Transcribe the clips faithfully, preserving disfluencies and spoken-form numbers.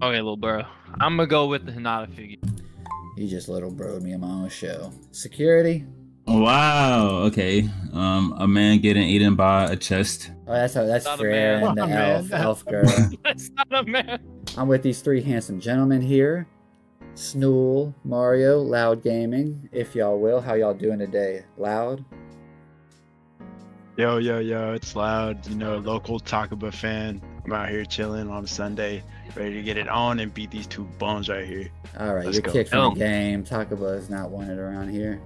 Okay, little bro. I'm gonna go with the Hinata figure. You just little bro'd me in my own show. Security? Wow. Okay. Um, a man getting eaten by a chest. Oh, that's how. That's fair. The not elf, elf girl. That's not a man. I'm with these three handsome gentlemen here. Snool, Mario, Loud Gaming. If y'all will, how y'all doing today? Loud. Yo, yo, yo! It's Loud. You know, local Takaba fan. I'm out here chilling on a Sunday, ready to get it on and beat these two bums right here. All right, Let's you're go. kicked from oh. the game. Takaba is not wanted around here.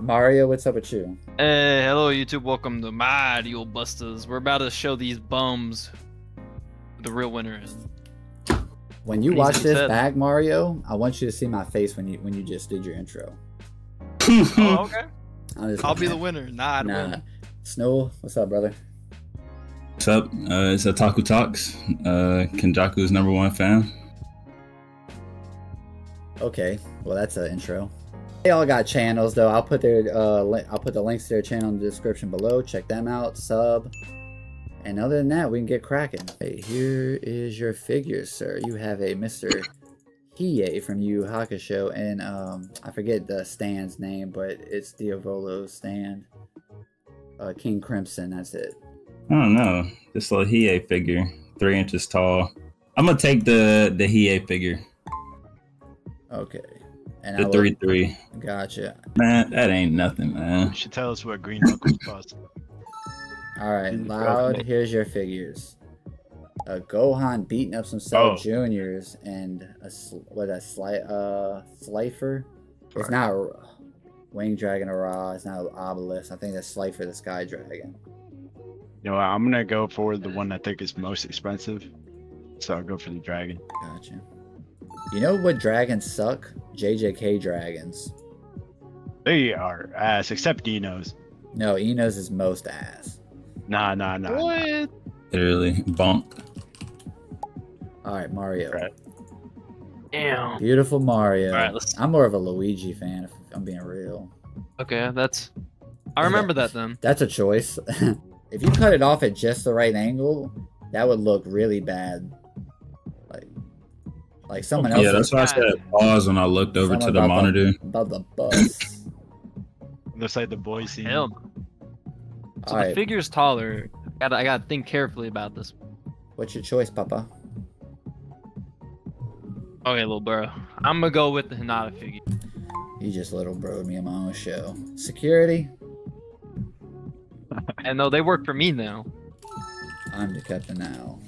Mario, what's up with you? Hey, hello YouTube. Welcome to Mario Busters. We're about to show these bums who the real winner is. When you Pretty watch this said. back, Mario, I want you to see my face when you when you just did your intro. Oh, okay. I'll like, be the winner. Nah, I don't nah. win. Snow, what's up, brother? What's up? Uh, it's Otaku Talks. Uh, Kenjaku's number one fan. Okay, well that's an intro. They all got channels though. I'll put their uh, I'll put the links to their channel in the description below. Check them out. Sub. And other than that, we can get cracking. Hey, here is your figures, sir. You have a Mister Hiei from Yu Hakusho, and um, I forget the stand's name, but it's Diavolo stand. Uh, King Crimson. That's it. I don't know. This little Hiei figure, three inches tall. I'm gonna take the the Hiei figure. Okay. And the I three three. Gotcha. Man, that ain't nothing, man. You should tell us what green knuckles cost. All right, Loud. Here's your figures. Uh, Gohan beating up some Cell oh. Juniors and a what a slight uh Slifer. Sorry. It's not a winged dragon or raw. It's not an obelisk. I think that's Slifer, the sky dragon. You know, I'm gonna go for the one I think is most expensive, so I'll go for the dragon. Gotcha. You know what dragons suck? J J K dragons. They are ass, except Eno's. No, Eno's is most ass. Nah, nah, nah. What? Nah. Literally bonk. All right, Mario. All right. Damn. Beautiful Mario. All right, let's... I'm more of a Luigi fan, if I'm being real. Okay, that's. I remember that, that then. That's a choice. If you cut it off at just the right angle, that would look really bad. Like, like someone else. Yeah, that's why I said pause when I looked over someone to the monitor. The, about the bus. Looks like the boy scene. Hell. So All the right. figure's taller. I gotta, I gotta think carefully about this. What's your choice, Papa? Okay, little bro. I'm gonna go with the Hinata figure. You just little bro'd me in my own show. Security. And no, they work for me now. I'm the captain now.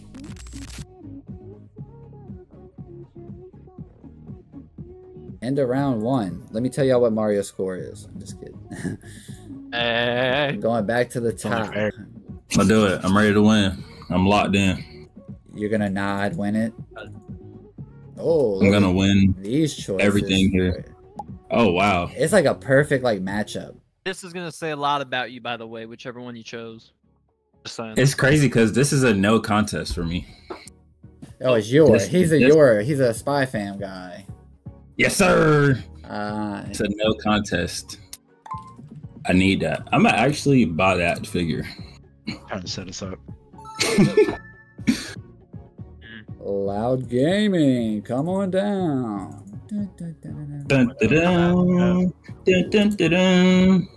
End of round one. Let me tell y'all what Mario's score is. I'm just kidding. Hey. I'm going back to the top. I'll do it. I'm ready to win. I'm locked in. You're gonna nod, win it. Oh, I'm gonna win. These choices. Everything here. Oh wow. It's like a perfect like matchup. This is gonna say a lot about you, by the way, whichever one you chose. It's crazy because this is a no contest for me. Oh, it's your. This, he's a this, your. He's a Spy Fam guy. Yes, sir. Uh, it's a no contest. I need that. I'm gonna actually buy that figure. Trying to set us up. Loud Gaming, come on down. Dun, dun, dun, dun, dun, dun, dun, dun, dun, dun.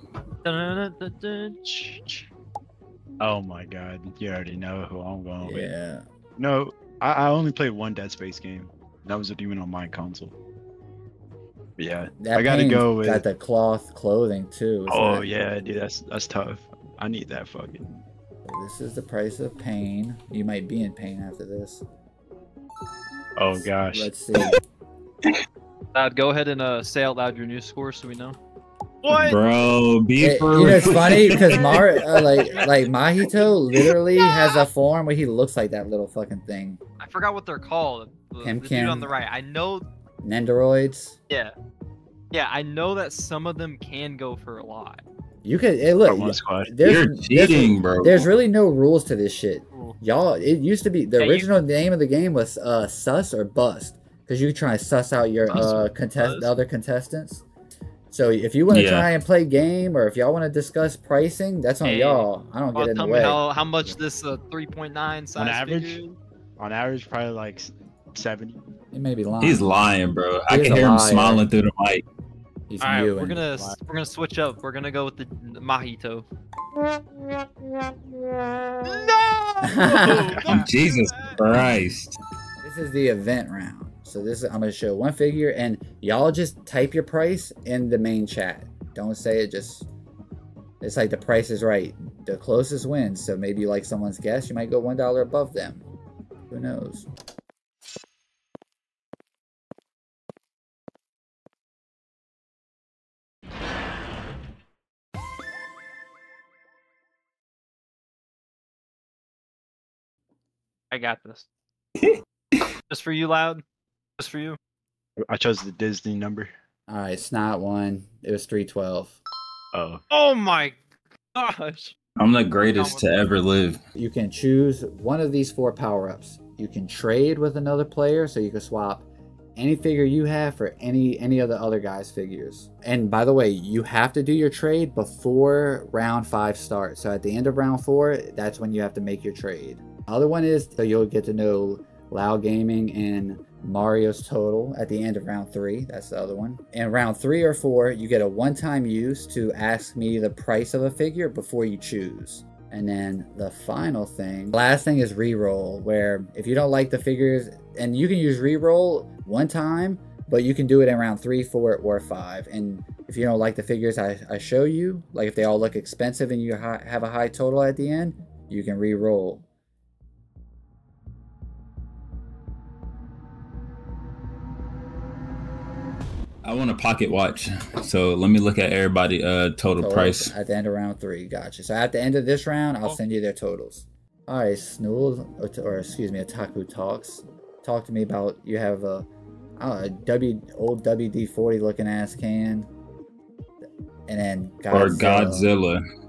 Oh my god, you already know who I'm going yeah. with. Yeah. No, I, I only played one Dead Space game. That wasn't even on my console. But yeah, that I gotta go with. Got the cloth clothing too. Oh that? yeah, dude, that's that's tough. I need that fucking. This is the price of pain. You might be in pain after this. Oh gosh. Let's see. Loud, go ahead and uh, say out loud your new score so we know. What? Bro, be it, for you know, it's funny because Mar uh, like like Mahito literally yeah. has a form where he looks like that little fucking thing. I forgot what they're called. The, Kim the Kim. dude on the right. I know. Nendoroids. Yeah, yeah. I know that some of them can go for a lot. You could hey, look. You, there's, You're cheating, there's, bro. There's really no rules to this shit, y'all. It used to be the yeah, original you... name of the game was uh, Sus or Bust. Cause you try to suss out your uh, contest the other contestants. So if you want to yeah. try and play game, or if y'all want to discuss pricing, that's on hey, y'all. I don't well, get in tell the way. Me how, how much this uh, three point nine size on average? Figure? On average, probably like seventy. He may be lying. He's lying, bro. He I can hear liar. him smiling through the mic. He's All right, we're gonna we're gonna switch up. We're gonna go with the Mahito. No! Jesus Christ! This is the event round. So this is, I'm gonna show one figure, and y'all just type your price in the main chat. Don't say it. Just it's like the price is right. The closest wins. So maybe like someone's guess, you might go one dollar above them. Who knows? I got this. Just for you, Loud. Just for you. I chose the Disney number. All right, Snot won. It was three twelve. Oh. Oh my gosh. I'm the greatest to ever live. You can choose one of these four power-ups. You can trade with another player, so you can swap any figure you have for any any of the other guys' figures. And by the way, you have to do your trade before round five starts. So at the end of round four, that's when you have to make your trade. Other one is so you'll get to know Loud Gaming and Mario's total at the end of round three. That's the other one. And round three or four, you get a one-time use to ask me the price of a figure before you choose. And then the final thing, last thing is reroll, where if you don't like the figures, and you can use reroll one time, but you can do it in round three, four, or five. And if you don't like the figures I, I show you, like if they all look expensive and you ha have a high total at the end, you can reroll. I want a pocket watch, so let me look at everybody uh, total totals price. At the end of round three, gotcha. So at the end of this round, I'll oh. send you their totals. All right, Snool, or, or excuse me, Otaku Talks. Talk to me about, you have a, a W old W D forty looking ass can, and then Godzilla. Or Godzilla.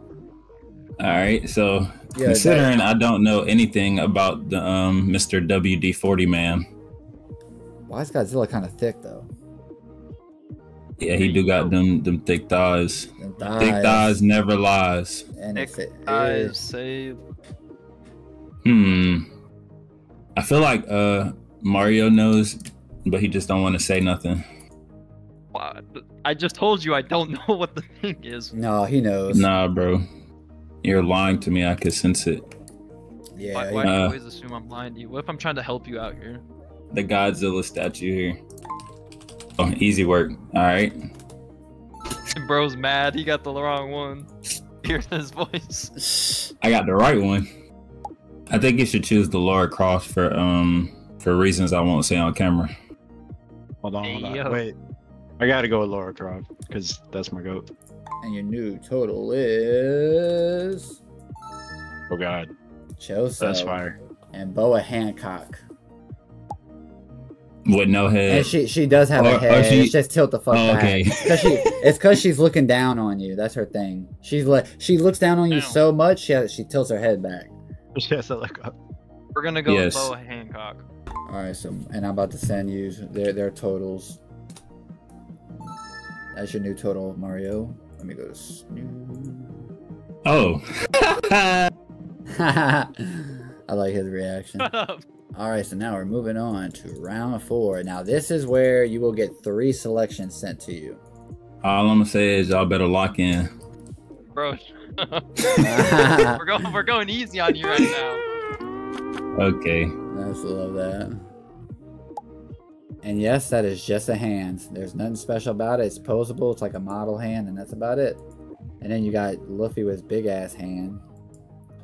All right, so yeah, considering I don't know anything about the um, Mister W D forty man. Why is Godzilla kind of thick though? Yeah, he do got them them thick thighs. Them thighs. Thick thighs never lies. And thick it thighs save. Hmm. I feel like uh Mario knows, but he just don't want to say nothing. I just told you I don't know what the thing is. No, he knows. Nah, bro, you're lying to me. I could sense it. Yeah. Why, why uh, do you always assume I'm lying to you? What if I'm trying to help you out here? The Godzilla statue here. Oh, easy work. All right. Bro's mad. He got the wrong one. Hear his voice. I got the right one. I think you should choose the Lara Croft for um for reasons I won't say on camera. Hold on, hold on. Hey, wait. I gotta go with Lara Croft because that's my goat. And your new total is. Oh God. Chelsea. That's fire. And Boa Hancock. With no head. And she she does have or, a head. She, it's just tilt the fuck oh, back. Okay. Cause she, it's because she's looking down on you. That's her thing. She's like she looks down on you down. so much she has, she tilts her head back. She has to look up. We're gonna go yes. with Boa Hancock. All right, so and I'm about to send you their their totals. That's your new total, Mario. Let me go to Snoop. Oh. I like his reaction. Shut up. Alright, so now we're moving on to round four. Now this is where you will get three selections sent to you. All I'm gonna say is y'all better lock in. Bro, we're going we're going easy on you right now. Okay. I just love that. And yes, that is just a hand. There's nothing special about it. It's posable, it's like a model hand, and that's about it. And then you got Luffy with his big ass hand.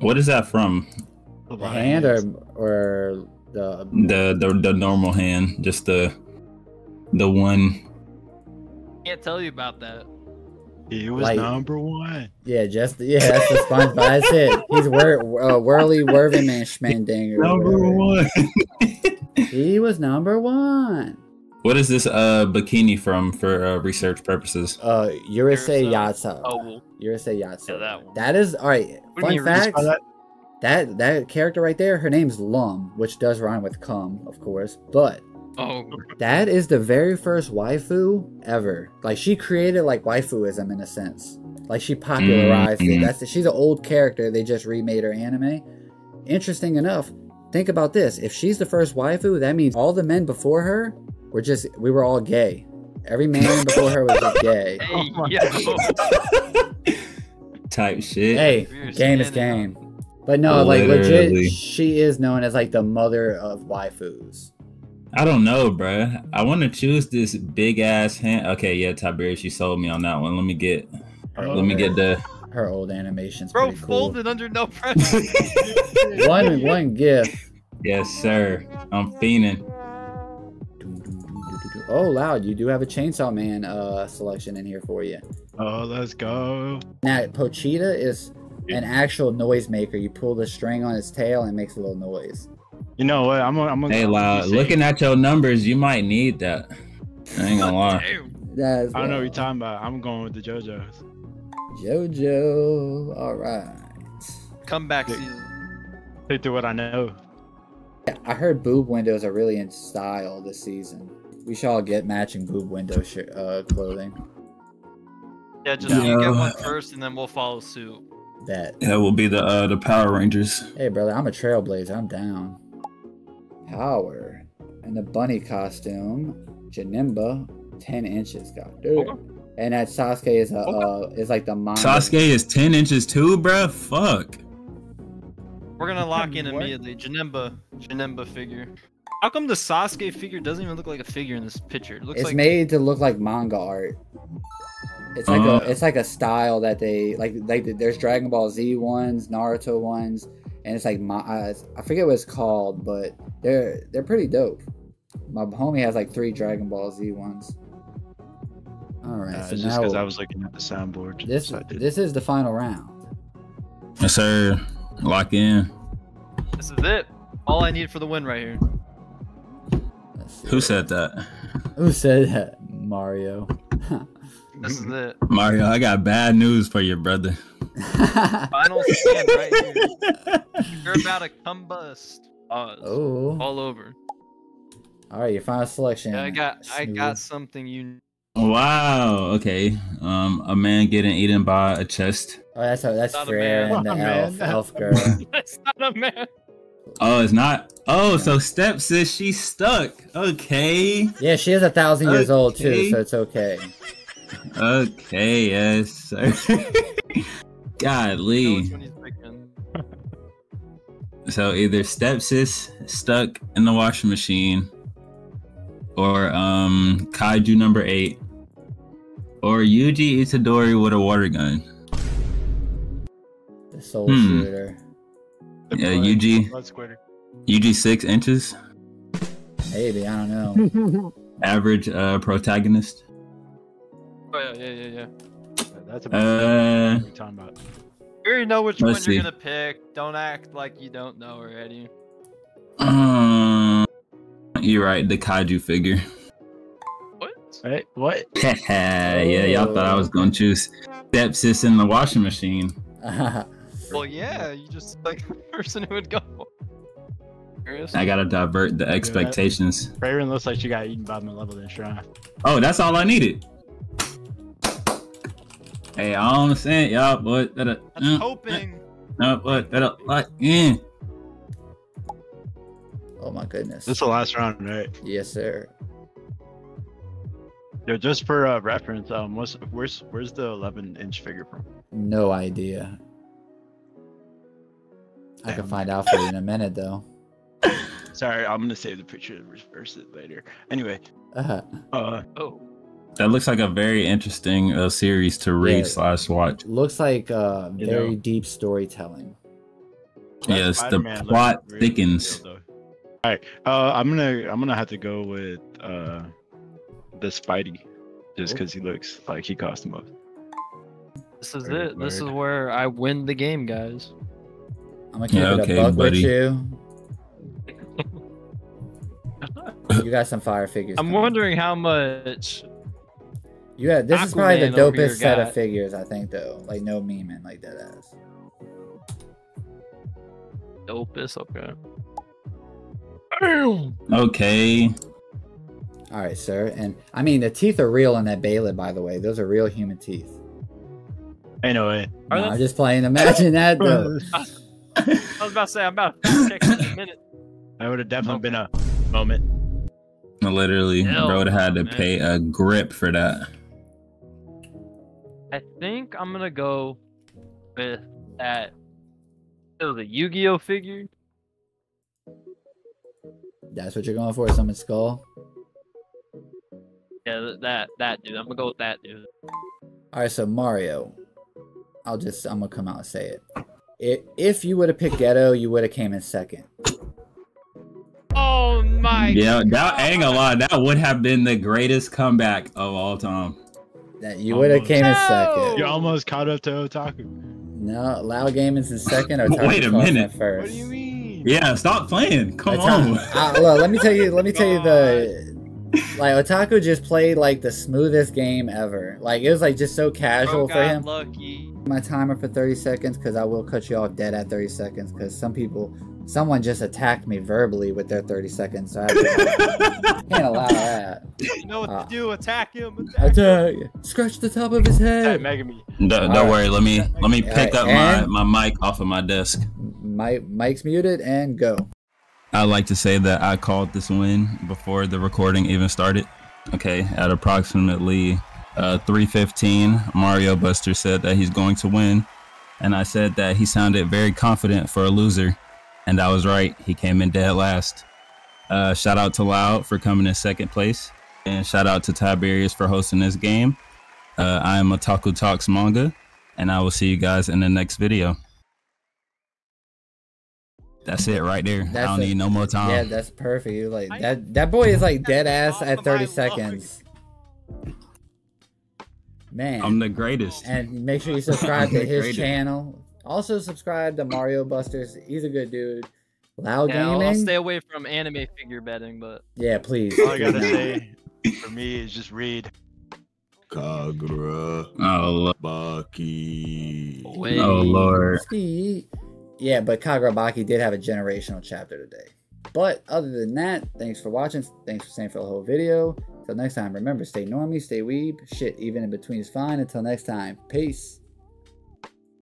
What is that from? The hand or or the, the the the normal hand, just the the one. Can't tell you about that. He was like, number one. Yeah, just yeah, that's the SpongeBob. That's it. He's whir uh, whirly whirly man schmandanger. Number one. He was number one. What is this uh bikini from for uh, research purposes? Uh, Urusei Yatsura. Oh, Urusei Yatsura. Yeah, that one. That is all right. Fun fact. That that character right there, her name's Lum, which does rhyme with cum, of course, but oh. that is the very first waifu ever. Like, she created, like, waifuism in a sense. Like, she popularized mm-hmm. it. That's the, she's an old character. They just remade her anime. Interesting enough, Think about this. If she's the first waifu, that means all the men before her were just, we were all gay. Every man before her was just gay. Hey, oh yo. Type shit. Hey, You're game is game. Up. But no, Literally. like legit, she is known as like the mother of waifus. I don't know, bruh. I want to choose this big ass hand. Okay, yeah, Tiberius, you sold me on that one. Let me get, her let me get the. Her old animations. Bro, cool. Folded under no pressure. one one gift. Yes, sir. I'm fiending. Oh, Loud, you do have a Chainsaw Man uh, selection in here for you. Oh, let's go. Now, Pochita is an actual noisemaker. You pull the string on his tail and it makes a little noise. You know what? I'm gonna. I'm gonna hey, Loud, looking at your numbers, you might need that. I ain't gonna lie. I don't know what you're talking about. I'm going with the JoJos. JoJo. All right. Comeback season. Stick to what I know. Yeah, I heard boob windows are really in style this season. We should all get matching boob window sh uh, clothing. Yeah, just no. You get one first, and then we'll follow suit. That. That will be the uh, the Power Rangers. Hey, brother, I'm a trailblazer. I'm down. Power and the bunny costume. Janemba, ten inches. God, dude. Okay. And that Sasuke is a okay. uh, is like the manga. Sasuke is ten inches too, bruh. Fuck. We're gonna lock in immediately. Janemba, Janemba figure. How come the Sasuke figure doesn't even look like a figure in this picture? It looks it's like... made to look like manga art. It's like uh, a it's like a style that they like. Like there's Dragon Ball Z ones, Naruto ones, and it's like my I forget what it's called, but they're they're pretty dope. My homie has like three Dragon Ball Z ones. All right, uh, so it's just because I was looking at the soundboard. This so this is the final round. Yes, sir. Lock in. This is it. All I need for the win right here. Who said that? Who said that? Mario. This is it. Mario, I got bad news for you, brother. Final stand right here. You're about to combust. Oh. All over. All right, your final selection. Yeah, I got Snoop. I got something you. Wow. Okay. Um, a man getting eaten by a chest. Oh, that's a, that's fair. The elf, elf girl. That's not a man. Oh, it's not. Oh, so stepsis, she's stuck. Okay. Yeah, she is a thousand years okay. old too, so it's okay. Okay, yes, sir. Golly. So either stepsis stuck in the washing machine, or um, Kaiju number eight, or Yuji Itadori with a water gun. The soul hmm. shooter. Yeah, U G. U G six inches. Maybe, I don't know. Average uh, protagonist. Oh yeah, yeah, yeah, yeah. That's a uh, big time about. You already know which one see. you're gonna pick. Don't act like you don't know already. Um, you're right. The Kaiju figure. What? Right? What? Yeah, y'all thought I was gonna choose stepsis in the washing machine. Well, yeah, you just like the person who would go. I gotta divert the expectations. Raven looks like she got eaten by my level this round. Oh, that's all I needed. Hey, all I'm saying, y'all, but that up. I'm hoping. No, but that up. Oh my goodness. This is the last round, right? Yes, sir. Yo, just for uh, reference, um, what's, where's where's the eleven inch figure from? No idea. I can find out for you in a minute, though. Sorry, I'm gonna save the picture and reverse it later. Anyway, uh, uh oh, that looks like a very interesting uh, series to read yeah, slash watch. Looks like uh, very you know, deep storytelling. Yes, the plot really thickens. Real, All right, uh, I'm gonna I'm gonna have to go with uh, the Spidey, just because he looks like he cost him up. This is Very it. Blurred. This is where I win the game, guys. I'm gonna keep yeah, it okay, a buck buddy. with you. You got some fire figures. I'm coming. wondering how much. You had this Aquaman is probably the dopest set got. of figures, I think, though. Like no memeing like that ass. Dopest, okay. Okay. All right, sir. And I mean, the teeth are real in that Beyblade, by the way. Those are real human teeth. Ain't no way. No, I'm just playing. Imagine that, though. I was about to say, I'm about to check in a minute. That would have definitely okay. been a moment. Literally, Hell, bro would have had to man. pay a grip for that. I think I'm gonna go with that. It was a Yu-Gi-Oh figure. That's what you're going for, Summon Skull? Yeah, that that dude. I'm gonna go with that dude. All right, so Mario, I'll just I'm gonna come out and say it. If, if you would have picked Ghetto, you would have came in second. Oh my! Yeah, God. that ain't a lie. That would have been the greatest comeback of all time. That you would have came no. in second. You almost caught up to Otaku. No, Loud Gaming's in second. Otaku Wait a minute. First. What do you mean? Yeah, stop playing. Come Otaku, on. I, look, let me tell you. Let me tell you the. Like, Otaku just played like the smoothest game ever. Like, it was like just so casual oh, for God, him. Lucky. My timer for thirty seconds, because I will cut you off dead at thirty seconds, because some people, someone just attacked me verbally with their thirty seconds. So I can't allow that. You know what uh, to do? Attack him. Attack him. Scratch the top of his head. Hey, me. Don't, don't right. worry. Let me let me pick right, up my my mic off of my desk. My mic's muted and go. I'd like to say that I called this win before the recording even started. Okay, at approximately uh, three fifteen, Mario Buster said that he's going to win, and I said that he sounded very confident for a loser, and I was right. He came in dead last. Uh, shout out to Loud for coming in second place, and shout out to Tiberius for hosting this game. Uh, I am Otaku Talks Manga, and I will see you guys in the next video. That's it right there. That's I don't a, need no more time. Yeah, that's perfect. You're like that. That boy is like dead ass at thirty seconds. Man, I'm the greatest. And make sure you subscribe to his greatest. channel. Also subscribe to Mario Busters. He's a good dude. Loud yeah, Gaming. I'll stay away from anime figure betting, but yeah, please. All I gotta say for me is just read. Kagura. Oh, Baki. Wait. Oh Lord. Ski. Yeah, but Kagura Baki did have a generational chapter today. But other than that, thanks for watching. Thanks for staying for the whole video. Until next time, remember, stay normie, stay weeb. Shit, even in between is fine. Until next time, peace.